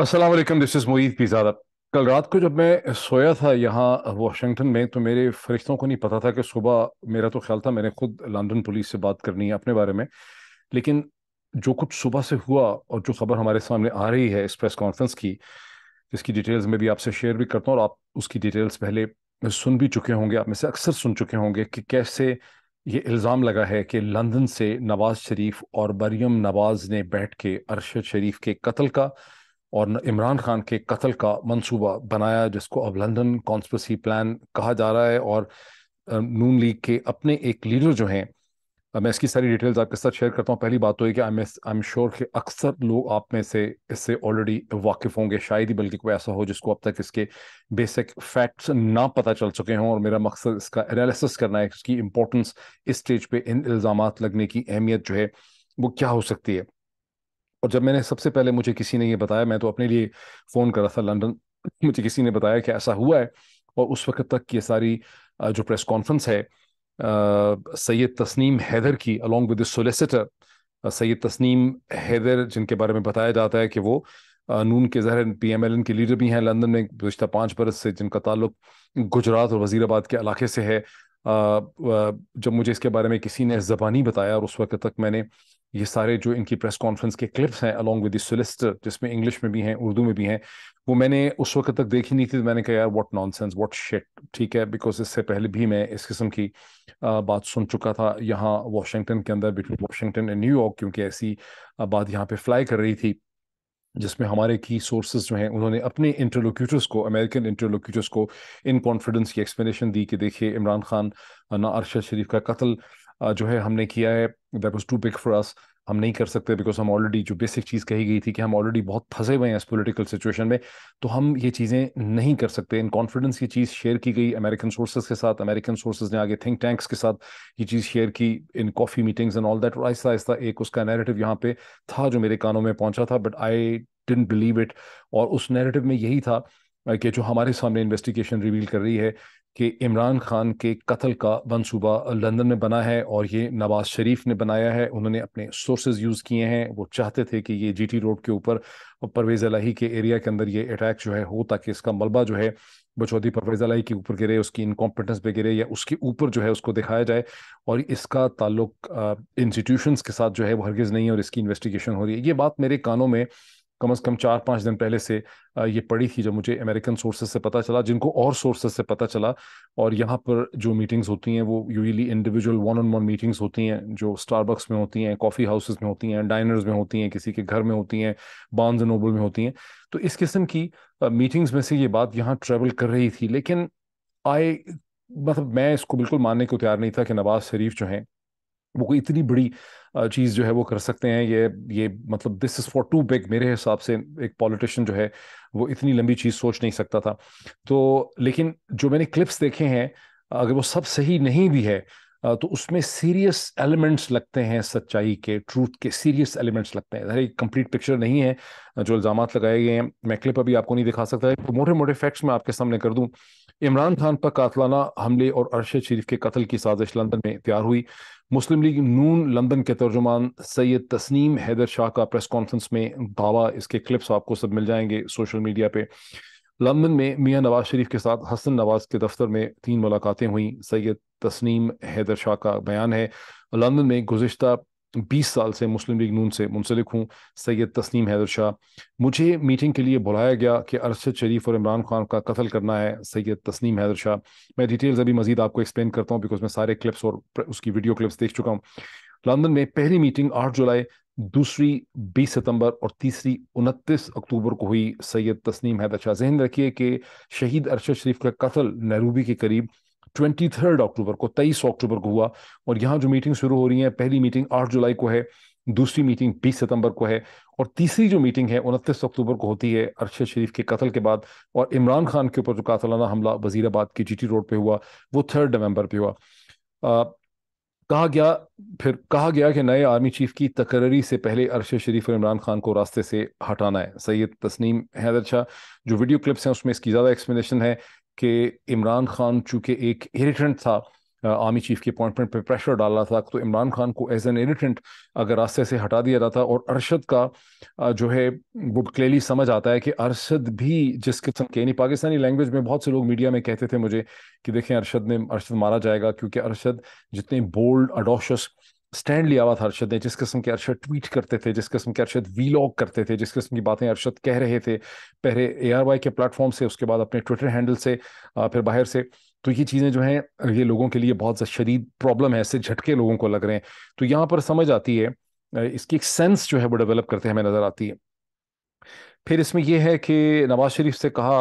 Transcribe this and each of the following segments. अस्सलाम वालेकुम, this is Moeed Pirzada. कल रात को जब मैं सोया था यहाँ वाशिंगटन में, तो मेरे फरिश्तों को नहीं पता था कि सुबह, मेरा तो ख्याल था मैंने खुद लंदन पुलिस से बात करनी है अपने बारे में, लेकिन जो कुछ सुबह से हुआ और जो खबर हमारे सामने आ रही है इस प्रेस कॉन्फ्रेंस की, जिसकी डिटेल्स मैं भी आपसे शेयर भी करता हूँ और आप उसकी डिटेल्स पहले सुन भी चुके होंगे, आप में से अक्सर सुन चुके होंगे कि कैसे ये इल्ज़ाम लगा है कि लंदन से नवाज़ शरीफ और मरियम नवाज़ ने बैठ के अरशद शरीफ के कत्ल का और इमरान खान के कत्ल का मंसूबा बनाया, जिसको अब लंदन कॉन्स्पिरेसी प्लान कहा जा रहा है। और नून लीग के अपने एक लीडर जो हैं, मैं इसकी सारी डिटेल्स आपके साथ शेयर करता हूँ। पहली बात तो है कि आई एम श्योर कि अक्सर लोग आप में से इससे ऑलरेडी वाकिफ़ होंगे, शायद ही बल्कि कोई ऐसा हो जिसको अब तक इसके बेसिक फैक्ट्स ना पता चल चुके हों, और मेरा मकसद इसका एनालिसिस करना है, इसकी इम्पोर्टेंस इस स्टेज पर इन इल्ज़ामात लगने की अहमियत जो है वो क्या हो सकती है। और जब मैंने सबसे पहले, मुझे किसी ने ये बताया, मैं तो अपने लिए फ़ोन कर रहा था लंदन, मुझे किसी ने बताया कि ऐसा हुआ है, और उस वक्त तक ये सारी जो प्रेस कॉन्फ्रेंस है सैयद तस्नीम हैदर की, along with the solicitor Syed Tasneem Haider, जिनके बारे में बताया जाता है कि वो नून के ज़ाहिर PML-N के लीडर भी हैं लंदन में गुज़श्ता 5 बरस से, जिनका ताल्लुक गुजरात और वज़ीराबाद के इलाके से है। जब मुझे इसके बारे में किसी ने ज़बानी बताया, और उस वक्त तक मैंने ये सारे जो इनकी प्रेस कॉन्फ्रेंस के क्लिप्स हैं अलॉन्ग विद द सोलिसिटर, जिसमें इंग्लिश में भी हैं उर्दू में भी हैं, वो मैंने उस वक्त तक देखी नहीं थी। तो मैंने कहा यार व्हाट नॉनसेंस, व्हाट शिट, ठीक है, बिकॉज इससे पहले भी मैं इस किस्म की बात सुन चुका था यहाँ वाशिंगटन के अंदर, बिटवीन वाशिंगटन एंड न्यूयॉर्क, क्योंकि ऐसी बात यहाँ पे फ्लाई कर रही थी, जिसमें हमारे की सोर्सेज जो हैं उन्होंने अपने इंटरलोक्यूटर्स को, अमेरिकन इंटरलोक्यूटर्स को इन कॉन्फिडेंस की एक्सप्लेनेशन दी कि देखिए इमरान खान ना अरशद शरीफ का कत्ल जो है हमने किया है, that was too big for us, हम नहीं कर सकते, बिकॉज हम ऑलरेडी, जो बेसिक चीज़ कही गई थी कि हम ऑलरेडी बहुत फंसे हुए हैं इस पॉलिटिकल सिचुएशन में, तो हम ये चीज़ें नहीं कर सकते। इन कॉन्फिडेंस की चीज़ शेयर की गई अमेरिकन सोर्सेज के साथ, अमेरिकन सोर्सेज ने आगे थिंक टैंक्स के साथ ये चीज़ शेयर की in coffee meetings and all that, और आहिस्ता आहिस्ता एक उसका नैरेटिव यहाँ पे था जो मेरे कानों में पहुँचा था, but I didn't believe it. और उस नैरेटिव में यही था कि जो हमारे सामने इन्वेस्टिगेशन रिवील कर रही है कि इमरान खान के कत्ल का मंसूबा लंदन में बना है, और ये नवाज़ शरीफ ने बनाया है, उन्होंने अपने सोर्सेज यूज़ किए हैं। वो चाहते थे कि ये GT रोड के ऊपर परवेज़ इलाही के एरिया के अंदर ये अटैक जो है हो, ताकि इसका मलबा जो है बचौती परवेज़ इलाही के ऊपर गिरे, उसकी इनकॉम्पिटेंस पे गिरे, या उसके ऊपर जो है उसको दिखाया जाए, और इसका ताल्लुक इंस्टीट्यूशंस के साथ जो है वो हरगिज़ नहीं है, और इसकी इन्वेस्टिगेशन हो रही है। ये बात मेरे कानों में कम से कम 4-5 दिन पहले से ये पड़ी थी, जब मुझे अमेरिकन सोर्सेज से पता चला, जिनको और सोर्सेज से पता चला। और यहाँ पर जो मीटिंग्स होती हैं वो यूजुअली इंडिविजुअल 1-on-1 मीटिंग्स होती हैं, जो स्टारबक्स में होती हैं, कॉफ़ी हाउसेस में होती हैं, डाइनर्स में होती हैं, किसी के घर में होती हैं, बार्न्स एंड नोबल में होती हैं। तो इस किस्म की मीटिंग्स में से ये बात यहाँ ट्रेवल कर रही थी, लेकिन मैं इसको बिल्कुल मानने को तैयार नहीं था कि नवाज़ शरीफ जो हैं वो कोई इतनी बड़ी चीज़ जो है वो कर सकते हैं। ये मतलब this is for too big, मेरे हिसाब से एक पॉलिटिशियन जो है वो इतनी लंबी चीज़ सोच नहीं सकता था। तो लेकिन जो मैंने क्लिप्स देखे हैं, अगर वो सब सही नहीं भी है तो उसमें सीरियस एलिमेंट्स लगते हैं, सच्चाई के, ट्रूथ के सीरियस एलिमेंट्स लगते हैं। अरे कंप्लीट पिक्चर नहीं है जो इल्ज़ामात लगाए गए हैं, मैं क्लिप अभी आपको नहीं दिखा सकता है, तो मोटे मोटे फैक्ट्स मैं आपके सामने कर दूँ। इमरान खान पर कातलाना हमले और अरशद शरीफ के कत्ल की साजिश लंदन में तैयार हुई। मुस्लिम लीग नून लंदन के तर्जुमान सैयद तस्नीम हैदर शाह का प्रेस कॉन्फ्रेंस में दावा, इसके क्लिप्स आपको सब मिल जाएंगे सोशल मीडिया पे। लंदन में मियां नवाज शरीफ के साथ हसन नवाज के दफ्तर में 3 मुलाकातें हुई, सैयद तस्नीम हैदर शाह का बयान है। लंदन में गुज़िश्ता 20 साल से मुस्लिम लीग नून से मुंसलिक हूँ, सैयद तस्नीम हैदर शाह। मुझे मीटिंग के लिए बुलाया गया कि अरशद शरीफ और इमरान खान का कत्ल करना है, सैयद तस्नीम हैदर शाह। मैं डिटेल्स अभी मज़ीद आपको एक्सप्लेन करता हूँ, बिकॉज मैं सारे क्लिप्स और उसकी वीडियो क्लिप्स देख चुका हूँ। लंदन में पहली मीटिंग 8 जुलाई, दूसरी 20 सितंबर और तीसरी 29 अक्टूबर को हुई, सैयद तस्नीम हैदर शाह। जहन रखिए कि शहीद अरशद शरीफ का कत्ल नैरोबी के करीब 23 अक्टूबर को, 23 अक्टूबर को हुआ, और यहाँ जो मीटिंग शुरू हो रही है, पहली मीटिंग 8 जुलाई को है, दूसरी मीटिंग 20 सितंबर को है, और तीसरी जो मीटिंग है 29 अक्टूबर को होती है, अरशद शरीफ के कत्ल के बाद। और इमरान खान के ऊपर जो कातलाना हमला वज़ीराबाद की GT रोड पे हुआ वो 3 नवंबर पे हुआ। कहा गया कि नए आर्मी चीफ की तकररी से पहले अरशद शरीफ और इमरान खान को रास्ते से हटाना है, सैयद तस्नीम हैदर शाह। जो वीडियो क्लिप्स हैं उसमें इसकी ज़्यादा एक्सप्लेनेशन है कि इमरान खान चूँकि एक इरिटेंट था, आर्मी चीफ की अपॉइंटमेंट पे प्रेशर डाल रहा था, तो इमरान खान को एज एन इरिटेंट अगर रास्ते से हटा दिया जाता। और अरशद का जो है वो क्लियरली समझ आता है कि अरशद भी जिस किस्म के, यानी पाकिस्तानी लैंग्वेज में बहुत से लोग मीडिया में कहते थे मुझे कि देखें अरशद मारा जाएगा, क्योंकि अरशद जितने बोल्ड अडोशस स्टैंड लिया हुआ था अरशद ने, जिस किस्म के अरशद ट्वीट करते थे, जिस किस्म के अरशद वीलॉग करते थे, जिस किस्म की बातें अरशद कह रहे थे, पहले ARY के प्लेटफॉर्म से, उसके बाद अपने ट्विटर हैंडल से, फिर बाहर से, तो ये चीज़ें जो हैं ये लोगों के लिए बहुत शदीद प्रॉब्लम है, इससे झटके लोगों को लग रहे हैं। तो यहाँ पर समझ आती है, इसकी एक सेंस जो है वो डेवलप करते हमें नज़र आती है। फिर इसमें यह है कि नवाज शरीफ से कहा,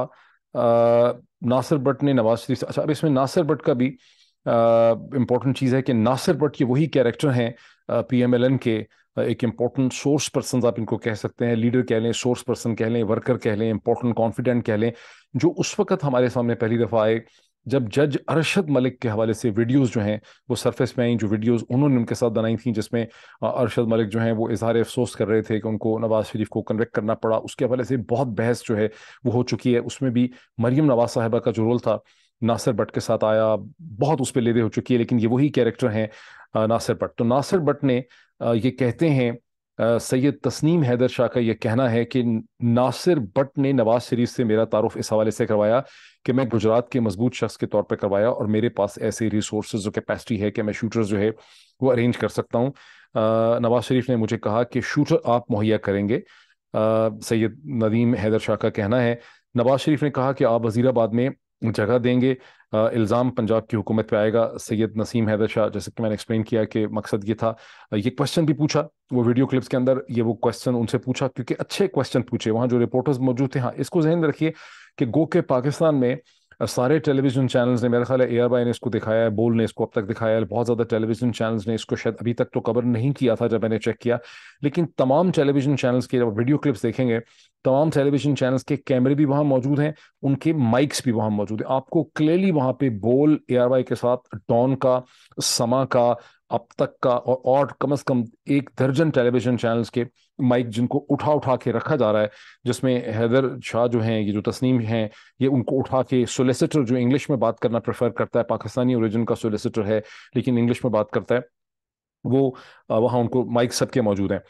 नासिर बट ने नवाज शरीफ से, अच्छा अब इसमें नासिर बट का भी इम्पोर्टेंट चीज़ है कि नासिर बट के वही कैरेक्टर हैं PMLN के, एक इम्पोर्टेंट सोर्स पर्सन आप इनको कह सकते हैं, लीडर कह लें, सोर्स पर्सन कह लें, वर्कर कह लें, इम्पोर्टेंट कॉन्फिडेंट कह लें, जो उस वक़्त हमारे सामने पहली दफ़ा आए जब जज अरशद मलिक के हवाले से वीडियोस जो हैं वो सरफेस में आई, जो वीडियोस उन्होंने उनके साथ बनाई थी जिसमें अरशद मलिक जो हैं वो इजहार अफसोस कर रहे थे कि उनको नवाज शरीफ को कन्वेक्ट करना पड़ा। उसके हवाले से बहुत बहस जो है वो हो चुकी है, उसमें भी मरीम नवाज साहिबा का जो रोल था नासिर बट के साथ आया, बहुत उस पर लेदे हो चुकी है, लेकिन ये वही कैरेक्टर हैं नासिर बट। तो नासिर बट ने ये कहते हैं, सैयद तस्नीम हैदर शाह का ये कहना है कि नासिर बट ने नवाज शरीफ से मेरा तारुफ इस हवाले से करवाया कि मैं गुजरात के मजबूत शख्स के तौर पर करवाया और मेरे पास ऐसे रिसोर्सेज और कैपेसिटी है कि मैं शूटर जो है वो अरेंज कर सकता हूँ। नवाज शरीफ ने मुझे कहा कि शूटर आप मुहैया करेंगे, सैयद नदीम हैदर शाह का कहना है। नवाज शरीफ ने कहा कि आप वजीराबाद में जगह देंगे, इल्ज़ाम पंजाब की हुकूमत पे आएगा। सैयद नसीम हैदर शाह, जैसे कि मैंने एक्सप्लेन किया कि मकसद ये था, ये क्वेश्चन भी पूछा वो वीडियो क्लिप्स के अंदर, ये वो क्वेश्चन उनसे पूछा क्योंकि अच्छे क्वेश्चन पूछे, वहाँ जो रिपोर्टर्स मौजूद थे। हाँ, इसको जहन रखिए कि गो के पाकिस्तान में सारे टेलीविजन चैनल्स ने, मेरा ख्याल है ARY ने इसको दिखाया है, बोल ने इसको अब तक दिखाया है, बहुत ज़्यादा टेलीविजन चैनल्स ने इसको शायद अभी तक तो कवर नहीं किया था जब मैंने चेक किया, लेकिन तमाम टेलीविजन चैनल्स के जब वीडियो क्लिप्स देखेंगे, तमाम टेलीविजन चैनल्स के कैमरे भी वहाँ मौजूद हैं, उनके माइक्स भी वहाँ मौजूद हैं। आपको क्लियरली वहाँ पे बोल, ARY के साथ डॉन का, समा का, अब तक का और कम से कम 1 दर्जन टेलीविजन चैनल्स के माइक जिनको उठा उठा के रखा जा रहा है, जिसमें हैदर शाह जो हैं, ये जो तस्नीम हैं, ये उनको उठा के सोलिसिटर जो इंग्लिश में बात करना प्रेफर करता है, पाकिस्तानी ओरिजिन का सोलिसिटर है लेकिन इंग्लिश में बात करता है, वो वहाँ उनको माइक सबके मौजूद हैं।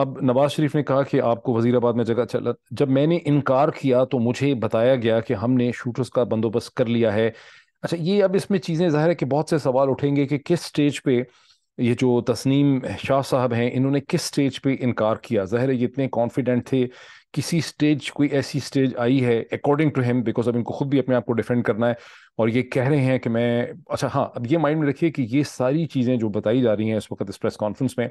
अब नवाज शरीफ ने कहा कि आपको वजीराबाद में जगह चला, जब मैंने इनकार किया तो मुझे बताया गया कि हमने शूटर्स का बंदोबस्त कर लिया है। अच्छा, ये अब इसमें चीज़ें ज़ाहिर है कि बहुत से सवाल उठेंगे कि किस स्टेज पे ये जो तस्नीम शाह साहब हैं, इन्होंने किस स्टेज पे इनकार किया। ज़ाहिर है ये इतने कॉन्फिडेंट थे, किसी स्टेज कोई ऐसी स्टेज आई है अकॉर्डिंग टू हिम, बिकॉज अब इनको खुद भी अपने आप को डिफेंड करना है और ये कह रहे हैं कि मैं, अच्छा हाँ, अब ये माइंड में रखिए कि ये सारी चीज़ें जो बताई जा रही हैं इस वक्त इस प्रेस कॉन्फ्रेंस में,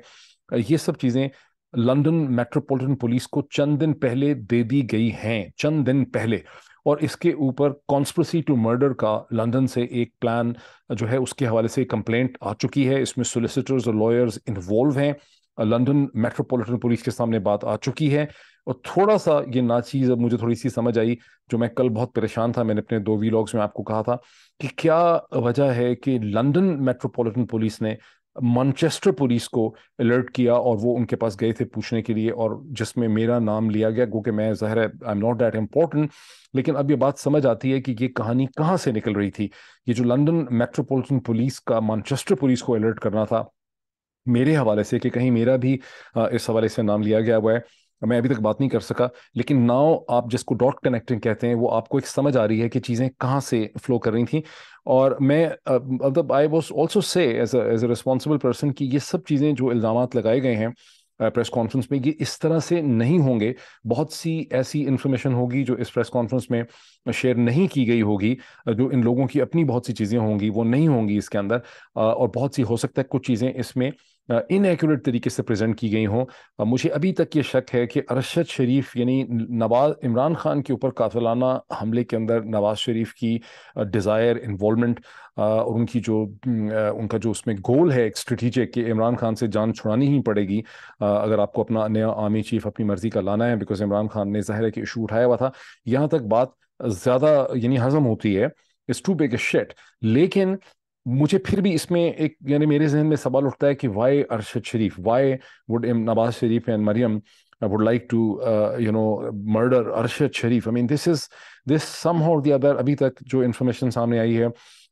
ये सब चीज़ें लंदन मेट्रोपॉलिटन पुलिस को चंद दिन पहले दे दी गई हैं, चंद दिन पहले, और इसके ऊपर कॉन्स्पिरेसी टू मर्डर का लंदन से एक प्लान जो है उसके हवाले से कंप्लेंट आ चुकी है, इसमें सोलिसिटर्स और लॉयर्स इन्वॉल्व हैं, लंदन मेट्रोपॉलिटन पुलिस के सामने बात आ चुकी है। और थोड़ा सा ये नाचीज़ अब मुझे थोड़ी सी समझ आई, जो मैं कल बहुत परेशान था, मैंने अपने 2 व्लॉग्स में आपको कहा था कि क्या वजह है कि लंदन मेट्रोपॉलिटन पुलिस ने मैनचेस्टर पुलिस को अलर्ट किया और वो उनके पास गए थे पूछने के लिए, और जिसमें मेरा नाम लिया गया, क्योंकि मैं ज़ाहिर है I am not that important, लेकिन अब ये बात समझ आती है कि ये कहानी कहाँ से निकल रही थी। ये जो लंदन मेट्रोपॉलिटन पुलिस का मैनचेस्टर पुलिस को अलर्ट करना था मेरे हवाले से कि कहीं मेरा भी इस हवाले से नाम लिया गया हुआ है, मैं अभी तक बात नहीं कर सका, लेकिन नाउ आप जिसको डॉट कनेक्टिंग कहते हैं वो आपको एक समझ आ रही है कि चीज़ें कहाँ से फ्लो कर रही थी। और मैं मतलब I was also say as a responsible person कि ये सब चीज़ें जो इल्ज़ाम लगाए गए हैं प्रेस कॉन्फ्रेंस में, ये इस तरह से नहीं होंगे। बहुत सी ऐसी इन्फॉर्मेशन होगी जो इस प्रेस कॉन्फ्रेंस में शेयर नहीं की गई होगी, जो इन लोगों की अपनी बहुत सी चीज़ें होंगी वो नहीं होंगी इसके अंदर, और बहुत सी हो सकता है कुछ चीज़ें इसमें इनएक्यूरेट तरीके से प्रेजेंट की गई हों। मुझे अभी तक ये शक है कि अरशद शरीफ यानी इमरान खान के ऊपर कातिलाना हमले के अंदर नवाज शरीफ की डिज़ायर, इन्वॉल्वमेंट और उनकी जो उनका जो उसमें गोल है एक स्ट्रेटिजिक कि इमरान खान से जान छुड़ानी ही पड़ेगी अगर आपको अपना नया आर्मी चीफ अपनी मर्ज़ी का लाना है, बिकॉज इमरान खान ने ज़ाहिर है कि इशू उठाया हुआ था। यहाँ तक बात ज़्यादा यानी हज़म होती है, it's too big a shit, लेकिन मुझे फिर भी इसमें एक यानी मेरे जहन में सवाल उठता है कि why Arshad Sharif, why would Nawaz Sharif and Maryam would like to you know murder Arshad Sharif. I mean this somehow the other, अभी तक जो इन्फॉर्मेशन सामने आई है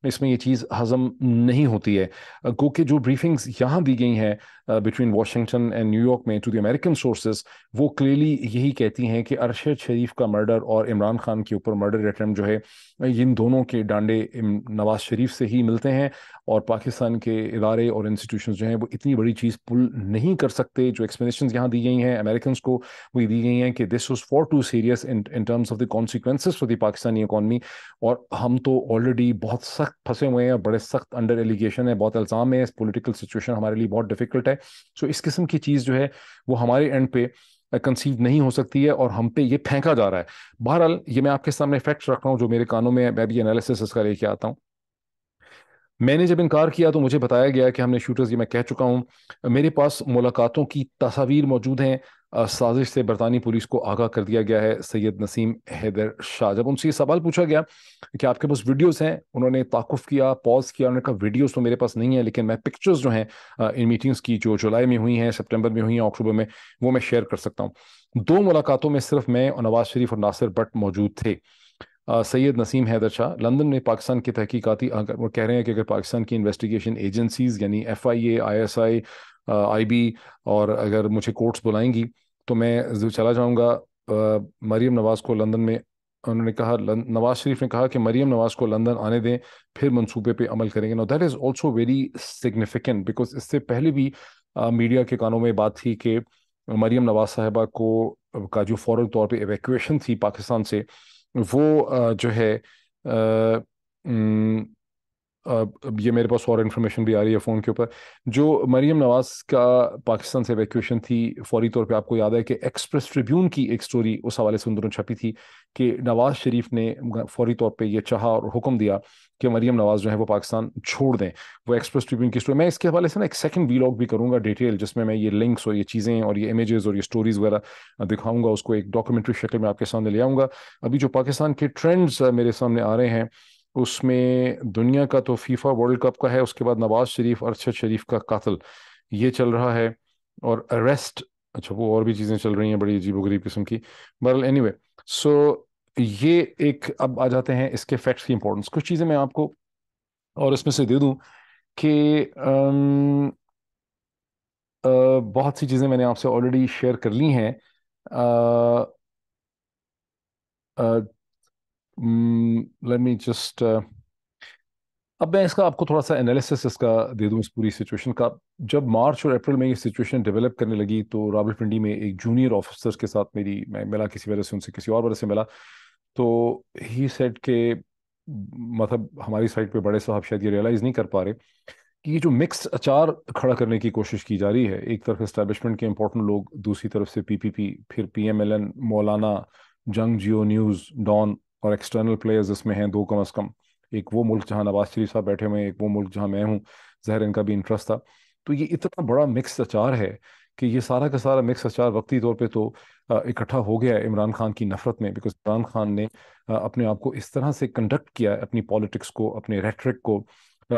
इसमें ये चीज़ हजम नहीं होती है। गो के जो ब्रीफिंग्स यहाँ दी गई हैं बिटवीन वाशिंगटन एंड न्यूयॉर्क में टू द अमेरिकन सोर्सेज, वो क्लियरली यही कहती हैं कि अरशद शरीफ का मर्डर और इमरान खान के ऊपर मर्डर अटैम्प्ट जो है, इन दोनों के डांडे नवाज शरीफ से ही मिलते हैं और पाकिस्तान के इदारे और इंस्टीट्यूशन जो हैं वो इतनी बड़ी चीज़ पुल नहीं कर सकते। जो एक्सप्लेनेशन यहाँ दी गई हैं अमेरिकन को, वो ये दी गई हैं कि this was for too serious in terms of the consequences for the Pakistani economy, और हम तो ऑलरेडी बहुत सख्त फंसे हुए हैं और बड़े सख्त अंडर एलिगेशन है, बहुत इल्ज़ाम है, पॉलिटिकल सिचुएशन हमारे लिए बहुत डिफिकल्ट है। सो इस किस्म की चीज़ जो है वो हमारे एंड पे कंसीव नहीं हो सकती है और हम पे ये फेंका जा रहा है। बहरहाल ये मैं आपके सामने फैक्ट्स रख रहा हूँ जो मेरे कानों में, मैं भी एनालिसिस इसका लेके आता हूँ। मैंने जब इनकार किया तो मुझे बताया गया कि हमने शूटर्स, ये मैं कह चुका हूँ, मेरे पास मुलाकातों की तस्वीर मौजूद हैं। साजिश से बरतानी पुलिस को आगाह कर दिया गया है। सैयद नसीम हैदर शाह, जब उनसे ये सवाल पूछा गया कि आपके पास वीडियोस हैं, उन्होंने ताकुफ किया, पॉज किया, उन्होंने कहा वीडियोस तो मेरे पास नहीं है, लेकिन मैं पिक्चर्स जो हैं इन मीटिंग्स की जो जुलाई में हुई हैं, सितंबर में हुई हैं, अक्टूबर में, वो मैं शेयर कर सकता हूँ। दो मुलाकातों में सिर्फ मैं और नवाज शरीफ और नासिर बट मौजूद थे। सैयद नसीम हैदर शाह लंदन में पाकिस्तान के तहकीकाती, वो कह रहे हैं कि अगर पाकिस्तान की इन्वेस्टिगेशन एजेंसीज यानी FIA, ISI, IB और अगर मुझे कोर्ट्स बुलाएंगी तो मैं चला जाऊंगा। मरीम नवाज़ को लंदन में, उन्होंने कहा, नवाज शरीफ ने कहा कि मरीम नवाज़ को लंदन आने दें, फिर मंसूबे पे अमल करेंगे। Now that is also very significant, because इससे पहले भी मीडिया के कानों में बात थी कि मरीम नवाज़ साहिबा को का जो फ़ौरन तौर पे एवेक्यूएशन थी पाकिस्तान से, वो जो है ये मेरे पास और इन्फॉर्मेशन भी आ रही है फ़ोन के ऊपर, जो मरीम नवाज़ का पाकिस्तान से एवेक्यूएशन थी फौरी तौर पे, आपको याद है कि एक्सप्रेस ट्रिब्यून की एक स्टोरी उस हवाले से उन दोनों छपी थी कि नवाज़ शरीफ ने फौरी तौर पे ये चाहा और हुक्म दिया कि मरीम नवाज़ जो है वो पाकिस्तान छोड़ दें। वो एक्सप्रेस ट्रिब्यून की स्टोरी, मैं इसके हवाले से ना एक सेकंड व्लॉग भी करूँगा डिटेल, जिसमें मैं ये लिंक्स और ये चीज़ें और ये इमेजेस और ये स्टोरीज़ वगैरह दिखाऊँगा, उसको एक डॉक्यूमेंट्री शक्ल में आपके सामने ले आऊँगा। अभी जो पाकिस्तान के ट्रेंड्स मेरे सामने आ रहे हैं उसमें दुनिया का तो फीफा वर्ल्ड कप का है, उसके बाद नवाज शरीफ, अरशद शरीफ का कातिल ये चल रहा है, और अरेस्ट, अच्छा वो और भी चीज़ें चल रही हैं बड़ी अजीबोगरीब किस्म की। बहरहाल एनीवे, सो ये एक, अब आ जाते हैं इसके फैक्ट्स की इंपॉर्टेंस। कुछ चीज़ें मैं आपको और इसमें से दे दूं कि बहुत सी चीज़ें मैंने आपसे ऑलरेडी शेयर कर ली हैं। लेट मी जस्ट, अब मैं इसका आपको थोड़ा सा एनालिसिस इसका दे दूँ, इस पूरी सिचुएशन का। जब मार्च और अप्रैल में ये सिचुएशन डेवलप करने लगी तो रावलपिंडी में एक जूनियर ऑफिसर के साथ मैं मिला, किसी वजह से उनसे, किसी और वजह से मिला, तो ही सेड के मतलब हमारी साइड पे बड़े साहब शायद ये रियलाइज़ नहीं कर पा रहे कि ये जो मिक्स्ड अचार खड़ा करने की कोशिश की जा रही है, एक तरफ इस्टेबलिशमेंट के इंपॉर्टेंट लोग, दूसरी तरफ से PPP, फिर PML-N, मौलाना, जंग, जियो न्यूज़, डॉन और एक्सटर्नल प्लेयर्स इसमें हैं दो, कम से कम एक वो मुल्क जहां नवाज शरीफ साहब बैठे हुए हैं, एक वो मुल्क जहां मैं हूं, ज़ाहिर इनका भी इंटरेस्ट था। तो ये इतना बड़ा मिक्स अचार है कि ये सारा का सारा मिक्स अचार वक्ती तौर पे तो इकट्ठा हो गया है इमरान खान की नफरत में, बिकॉज इमरान खान ने अपने आप को इस तरह से कंडक्ट किया है, अपनी पॉलिटिक्स को, अपने रेटरिक को,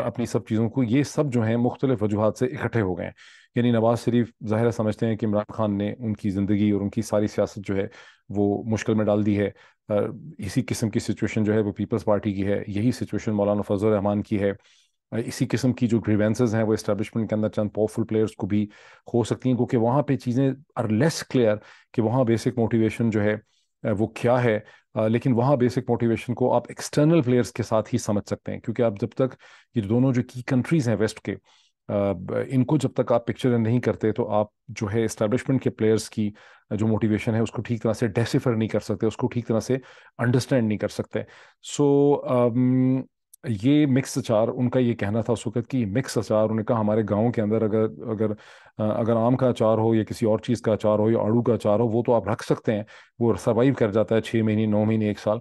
अपनी सब चीज़ों को, ये सब जो हैं मुख्तलिफ वजूहत से इकट्ठे हो गए हैं। यानी नवाज शरीफ ज़ाहिर समझते हैं कि इमरान खान ने उनकी ज़िंदगी और उनकी सारी सियासत जो है वो मुश्किल में डाल दी है। इसी किस्म की सिचुएशन जो है वो पीपल्स पार्टी की है, यही सिचुएशन मौलाना फजल रहमान की है, इसी किस्म की जो ग्रीवेंसेस हैं वो इस्टेब्लिशमेंट के अंदर चंद पावरफुल प्लेयर्स को भी हो सकती हैं, क्योंकि वहाँ पे चीज़ें आर लेस क्लियर कि वहाँ बेसिक मोटिवेशन जो है वो क्या है, लेकिन वहाँ बेसिक मोटिवेशन को आप एक्सटर्नल प्लेयर्स के साथ ही समझ सकते हैं, क्योंकि आप जब तक ये दोनों जो की कंट्रीज़ हैं वेस्ट के, इनको जब तक आप पिक्चर नहीं करते तो आप जो है इस्टेब्लिशमेंट के प्लेयर्स की जो मोटिवेशन है उसको ठीक तरह से डेसिफर नहीं कर सकते, उसको ठीक तरह से अंडरस्टैंड नहीं कर सकते। सो ये मिक्स अचार, उनका ये कहना था उस वक़्त कि मिक्स अचार, उन्होंने कहा हमारे गांव के अंदर अगर अगर अगर आम का अचार हो या किसी और चीज़ का अचार हो या आड़ू का अचार हो, वो तो आप रख सकते हैं, वो सर्वाइव कर जाता है 6 महीने, 9 महीने, 1 साल,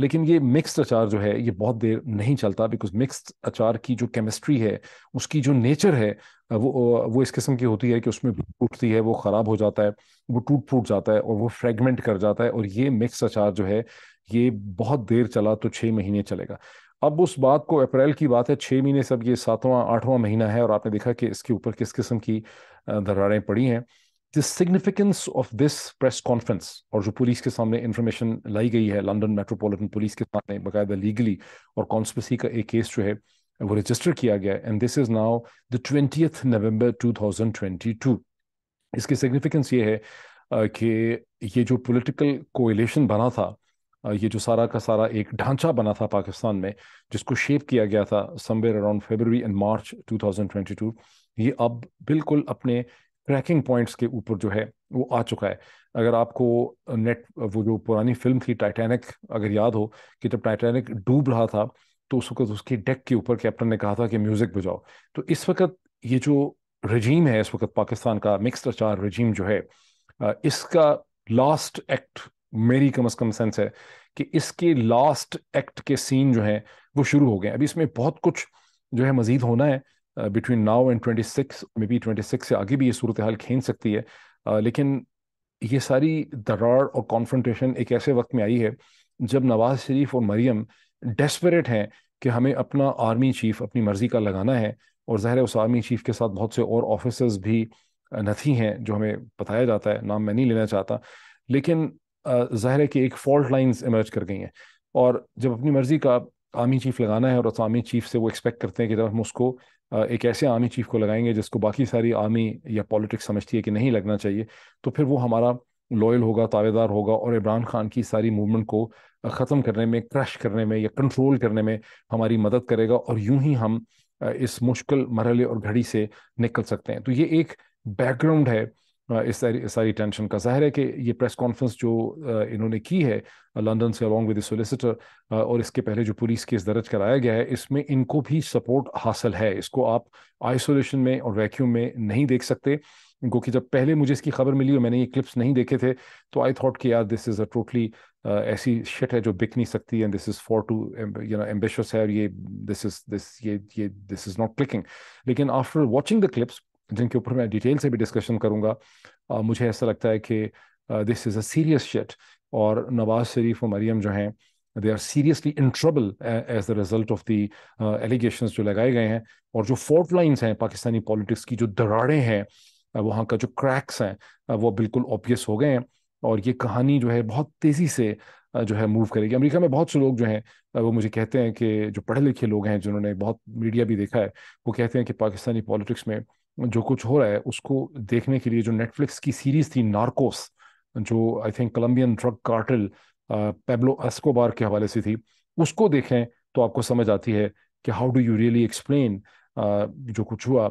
लेकिन ये मिक्स्ड अचार जो है ये बहुत देर नहीं चलता, बिकॉज मिक्स्ड अचार की जो केमिस्ट्री है, उसकी जो नेचर है वो इस किस्म की होती है कि उसमें टूटती है, वो ख़राब हो जाता है, वो टूट फूट जाता है और वो फ्रेगमेंट कर जाता है। और ये मिक्स्ड अचार जो है ये बहुत देर चला तो 6 महीने चलेगा। अब उस बात को, अप्रैल की बात है, 6 महीने से अब ये 7वां 8वां महीना है और आपने देखा कि इसके ऊपर किस किस्म की दरारें पड़ी हैं। The significance of this press conference और जो पुलिस के सामने इंफॉर्मेशन लाई गई है लंदन मेट्रोपॉलिटन पुलिस के सामने बाकायदा लीगली और कॉन्स्पिरेसी का एक केस जो है वो रजिस्टर किया गया and this is now the 20 November 2022। इसकी सिग्निफिकेंस ये है कि ये जो पॉलिटिकल कोएलिशन बना था, ये जो सारा का सारा एक ढांचा बना था पाकिस्तान में जिसको शेप किया गया था somewhere around February and March 2022, ये अब बिल्कुल अपने क्रैकिंग पॉइंट्स के ऊपर जो है वो आ चुका है। अगर आपको वो जो पुरानी फिल्म थी टाइटैनिक अगर याद हो कि जब टाइटैनिक डूब रहा था तो उस वक्त उसकी डेक के ऊपर कैप्टन ने कहा था कि म्यूज़िक बजाओ। तो इस वक्त ये जो रजीम है, इस वक्त पाकिस्तान का मिक्स्ड अचार रजीम जो है, इसका लास्ट एक्ट मेरी कम अज़ कम सेंस है कि इसके लास्ट एक्ट के सीन जो हैं वो शुरू हो गए। अभी इसमें बहुत कुछ जो है मज़ीद होना है between now and 26 maybe 26 से आगे भी ये सूरत हाल खींच सकती है, लेकिन ये सारी दरार और कॉन्फ्रंटेशन एक ऐसे वक्त में आई है जब नवाज शरीफ और मरीम डेस्परेट हैं कि हमें अपना आर्मी चीफ अपनी मर्ज़ी का लगाना है और ज़ाहिर है उस आर्मी चीफ के साथ बहुत से और ऑफिसर्स भी नहीं हैं जो हमें बताया जाता है, नाम मैं नहीं लेना चाहता, लेकिन ज़ाहिर है कि एक फॉल्ट लाइंस इमर्ज कर गई हैं और जब अपनी मर्ज़ी का आर्मी चीफ लगाना है और उस आर्मी चीफ से वो एक्सपेक्ट करते हैं कि जब हम उसको एक ऐसे आर्मी चीफ को लगाएंगे जिसको बाकी सारी आर्मी या पॉलिटिक्स समझती है कि नहीं लगना चाहिए, तो फिर वो हमारा लॉयल होगा, तावेदार होगा और इमरान खान की सारी मूवमेंट को ख़त्म करने में, क्रश करने में या कंट्रोल करने में हमारी मदद करेगा और यूं ही हम इस मुश्किल मरहले और घड़ी से निकल सकते हैं। तो ये एक बैकग्राउंड है इस सारी टेंशन का। ज़ाहिर है कि ये प्रेस कॉन्फ्रेंस जो इन्होंने की है लंदन से अलॉन्ग विद द सॉलिसिटर और इसके पहले जो पुलिस केस दर्ज कराया गया है, इसमें इनको भी सपोर्ट हासिल है। इसको आप आइसोलेशन में और वैक्यूम में नहीं देख सकते, गो कि जब पहले मुझे इसकी खबर मिली और मैंने ये क्लिप्स नहीं देखे थे तो आई थॉट कि यार दिस इज़ अ टोटली ऐसी शिट है जो बिक नहीं सकती and this is for too you know ambitious है और ये दिस इज़ नॉट क्लिकिंग। लेकिन आफ्टर वॉचिंग द क्लिप्स जिनके ऊपर मैं डिटेल से भी डिस्कशन करूँगा, मुझे ऐसा लगता है कि this is a serious shit और नवाज शरीफ और मरीम जो हैं they are seriously in trouble as the result of the allegations जो लगाए गए हैं और जो फॉल्ट लाइंस हैं पाकिस्तानी पॉलिटिक्स की, जो दरारें हैं, वहाँ का जो क्रैक्स हैं वो बिल्कुल ऑब्वियस हो गए हैं और ये कहानी जो है बहुत तेज़ी से जो है मूव करेगी। अमेरिका में बहुत से लोग जो हैं वो मुझे कहते हैं कि जो पढ़े लिखे लोग हैं जिन्होंने बहुत मीडिया भी देखा है, वो कहते हैं कि पाकिस्तानी पॉलिटिक्स में जो कुछ हो रहा है उसको देखने के लिए जो नेटफ्लिक्स की सीरीज़ थी नार्कोस, जो I think Colombian drug cartel Pablo Escobar के हवाले से थी, उसको देखें तो आपको समझ आती है कि how do you really explain जो कुछ हुआ,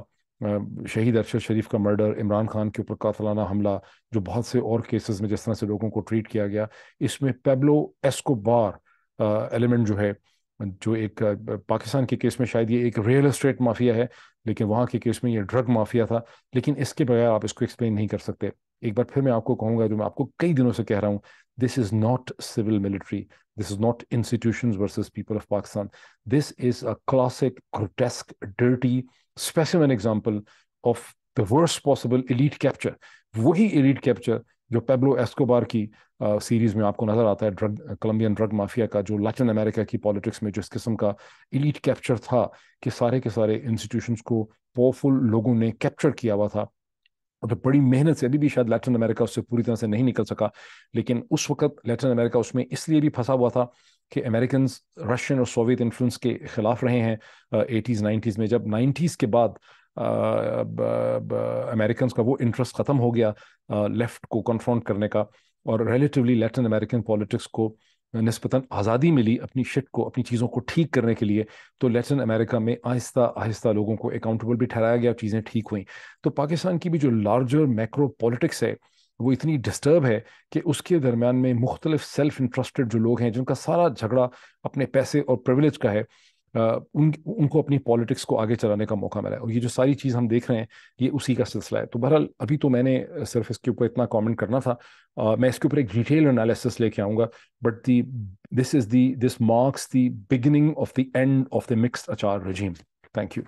शहीद अरशद शरीफ का मर्डर, इमरान खान के ऊपर कातलाना हमला, जो बहुत से और केसेस में जिस तरह से लोगों को ट्रीट किया गया, इसमें पैब्लो एस्कोबार एलिमेंट जो है, जो एक पाकिस्तान के केस में शायद ये एक रियल एस्टेट माफिया है लेकिन वहाँ के केस में ये ड्रग माफिया था, लेकिन इसके बगैर आप इसको एक्सप्लेन नहीं कर सकते। एक बार फिर मैं आपको कहूँगा जो मैं आपको कई दिनों से कह रहा हूँ, this is not civil military, this is not institutions versus people of Pakistan, this is a classic grotesque dirty specimen example of the worst possible elite capture. वही एलीट कैप्चर जो पैब्लो एस्कोबार की सीरीज़ में आपको नज़र आता है, drug Columbian drug mafia का, जो लैटिन अमेरिका की पॉलिटिक्स में जिस किस्म का एलीट कैप्चर था कि सारे के सारे इंस्टीट्यूशंस को पावरफुल लोगों ने कैप्चर किया हुआ था तो बड़ी मेहनत से, अभी भी शायद लैटिन अमेरिका उससे पूरी तरह से नहीं निकल सका, लेकिन उस वक्त लैटिन अमेरिका उसमें इसलिए भी फंसा हुआ था कि अमेरिकन रशियन और सोवियत इन्फ्लुएंस के ख़िलाफ़ रहे हैं 80s 90s में। जब 90s के बाद अमेरिकन का वो इंटरेस्ट ख़त्म हो गया लेफ़्ट को कन्फ्रंट करने का और रिलेटिवली लैटिन अमेरिकन पॉलिटिक्स को निस्बतन आज़ादी मिली अपनी शिट को, अपनी चीज़ों को ठीक करने के लिए, तो लैटिन अमेरिका में आहिस्ता आहिस्ता लोगों को अकाउंटेबल भी ठहराया गया, चीज़ें ठीक हुई। तो पाकिस्तान की भी जो लार्जर मैक्रो पॉलिटिक्स है वो इतनी डिस्टर्ब है कि उसके दरम्यान में मुख्तलिफ सेल्फ इंटरेस्टेड जो लोग हैं जिनका सारा झगड़ा अपने पैसे और प्रिविलेज का है, उनको अपनी पॉलिटिक्स को आगे चलाने का मौका मिला है और ये जो सारी चीज़ हम देख रहे हैं ये उसी का सिलसिला है। तो बहरहाल अभी तो मैंने सिर्फ इसके ऊपर इतना कमेंट करना था, मैं इसके ऊपर एक डिटेल एनालिसिस लेके आऊँगा, but this marks the beginning of the end of the mixed achar regime. Thank you.